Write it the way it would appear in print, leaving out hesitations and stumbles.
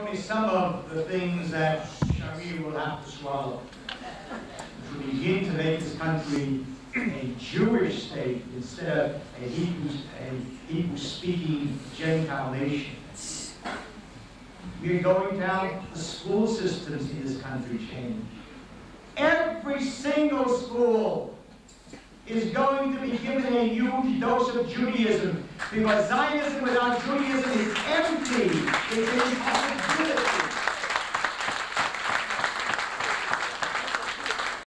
Only some of the things that Sharia will have to swallow. To begin to make this country a Jewish state instead of a Hebrew-speaking Gentile nation. We're going down the school systems in this country change. Every single school is going to be given a huge dose of Judaism, because Zionism without Judaism is empty. It is impossible.